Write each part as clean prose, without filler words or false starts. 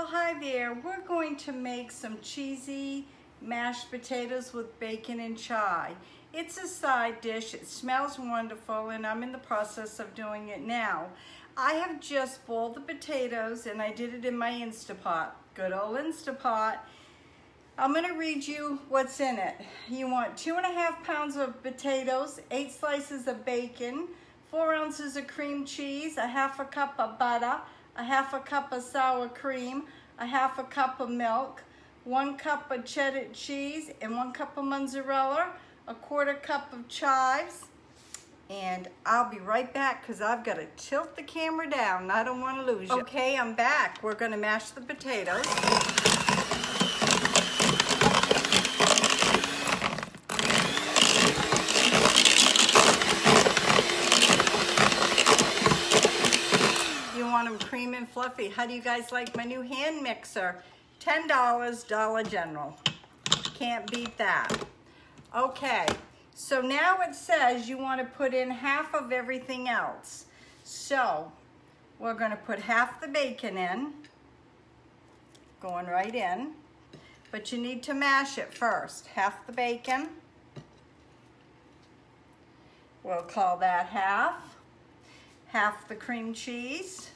Well, hi there. We're going to make some cheesy mashed potatoes with bacon and chai. It's a side dish. It smells wonderful, and I'm in the process of doing it now. I have just boiled the potatoes, and I did it in my Instapot. Good old Instapot. I'm going to read you what's in it. You want 2.5 pounds of potatoes, 8 slices of bacon, 4 ounces of cream cheese, a half a cup of butter, a half a cup of sour cream, a half a cup of milk, 1 cup of cheddar cheese, and 1 cup of mozzarella, a 1/4 cup of chives, and I'll be right back because I've got to tilt the camera down. I don't want to lose you. Okay, I'm back. We're going to mash the potatoes. Cream and fluffy. How do you guys like my new hand mixer? $10, Dollar General. Can't beat that. Okay, so now it says you want to put in half of everything else. So we're going to put half the bacon in, going right in, but you need to mash it first. Half the bacon. We'll call that half. Half the cream cheese.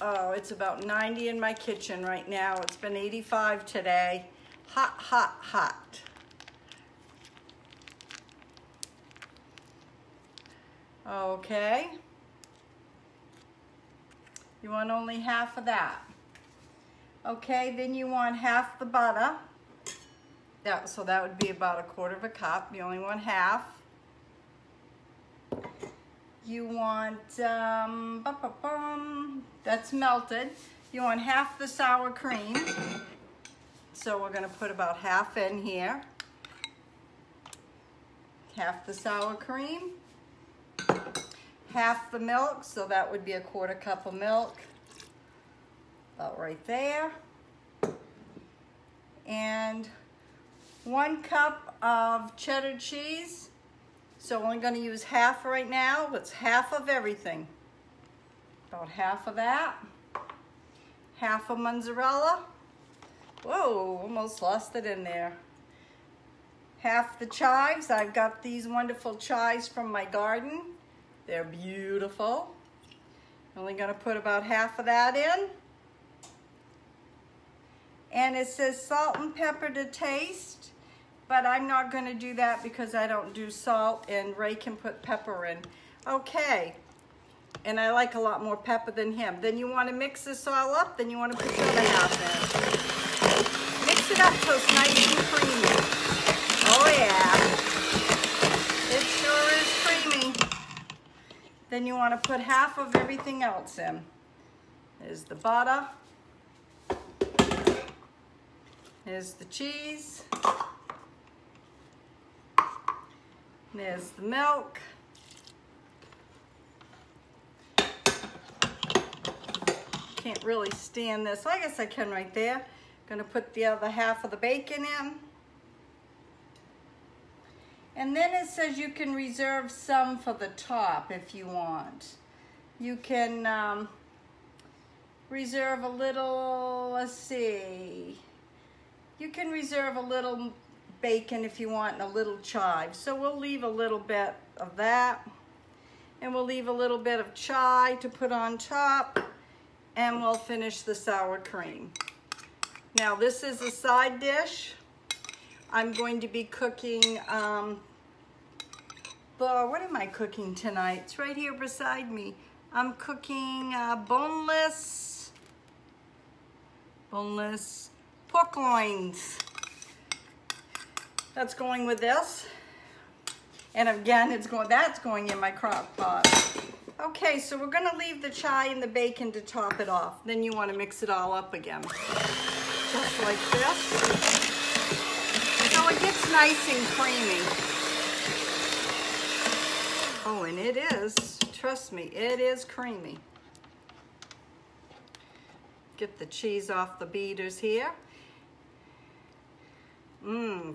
Oh, it's about 90 in my kitchen right now. It's been 85 today. Hot, hot, hot. Okay. You want only half of that. Okay, then you want half the butter. Yeah, so that would be about 1/4 cup. You only want half. You want, that's melted. You want half the sour cream. So we're gonna put about half in here. Half the sour cream. Half the milk, so that would be 1/4 cup of milk. About right there. And 1 cup of cheddar cheese. So we're only going to use half right now. It's half of everything. About half of that. Half of mozzarella. Whoa, almost lost it in there. Half the chives. I've got these wonderful chives from my garden. They're beautiful. Only going to put about half of that in. And it says salt and pepper to taste. But I'm not going to do that because I don't do salt, and Ray can put pepper in. Okay, and I like a lot more pepper than him. Then you want to mix this all up, then you want to put soda half in. Mix it up till it's nice and creamy. Oh yeah, it sure is creamy. Then you want to put half of everything else in. There's the butter. There's the cheese. There's the milk. Can't really stand this. I guess I can right there. Gonna put the other half of the bacon in. And then it says you can reserve some for the top if you want. You can reserve a little, let's see. You can reserve a little bacon if you want and a little chive. So we'll leave a little bit of that, and we'll leave a little bit of chai to put on top, and we'll finish the sour cream. Now this is a side dish. I'm going to be cooking, what am I cooking tonight? It's right here beside me. I'm cooking boneless pork loins. That's going with this. And again, that's going in my crock pot. Okay, so we're gonna leave the chai and the bacon to top it off. Then you wanna mix it all up again. Just like this. So it gets nice and creamy. Oh, and it is, trust me, it is creamy. Get the cheese off the beaters here.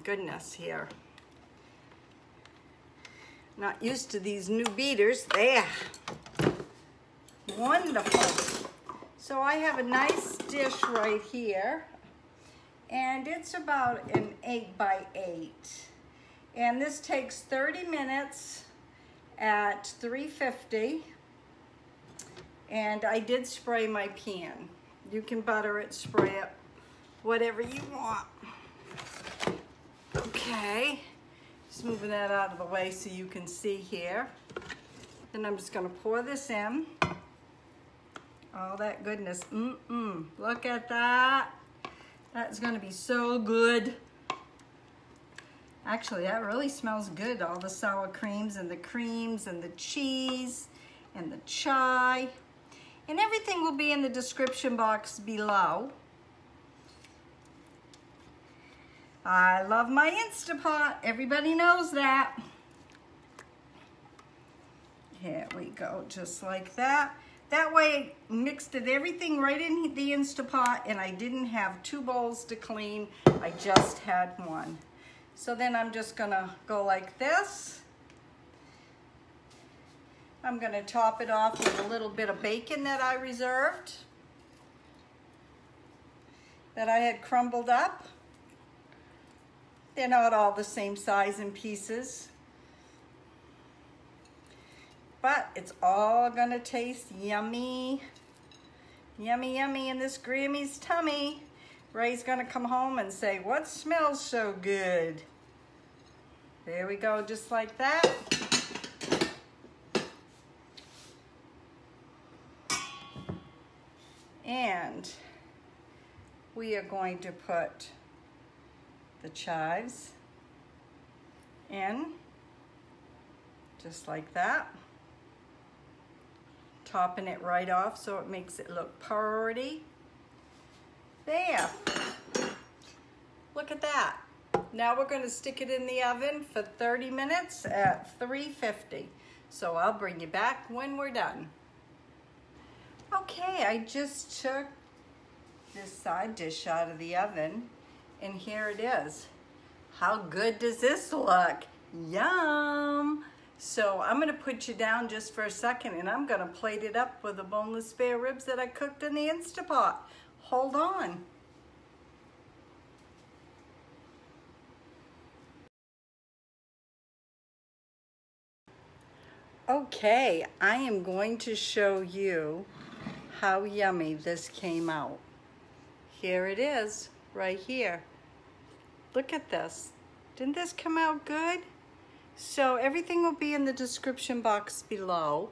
Goodness here. Not used to these new beaters. There. Wonderful. So I have a nice dish right here. And it's about an 8 by 8. And this takes 30 minutes at 350. And I did spray my pan. You can butter it, spray it, whatever you want. Okay, just moving that out of the way so you can see here. Then I'm just gonna pour this in. All that goodness, look at that. That's gonna be so good. Actually, that really smells good, all the sour creams and the cheese and the chai. And everything will be in the description box below. I love my Instapot. Everybody knows that. Here we go, just like that. That way I mixed it everything right in the Instapot and I didn't have two bowls to clean. I just had one. So then I'm just gonna go like this. I'm gonna top it off with a little bit of bacon that I reserved, that I had crumbled up. They're not all the same size in pieces, but it's all gonna taste yummy, yummy, yummy in this Grammy's tummy. Ray's gonna come home and say, "What smells so good?" There we go, just like that. And we are going to put the chives in, just like that. Topping it right off so it makes it look pretty. There, look at that. Now we're gonna stick it in the oven for 30 minutes at 350. So I'll bring you back when we're done. Okay, I just took this side dish out of the oven, and here it is. How good does this look? Yum! So I'm gonna put you down just for a second, and I'm gonna plate it up with the boneless spare ribs that I cooked in the Instapot. Hold on. Okay, I am going to show you how yummy this came out. Here it is, right here. Look at this. Didn't this come out good? So everything will be in the description box below.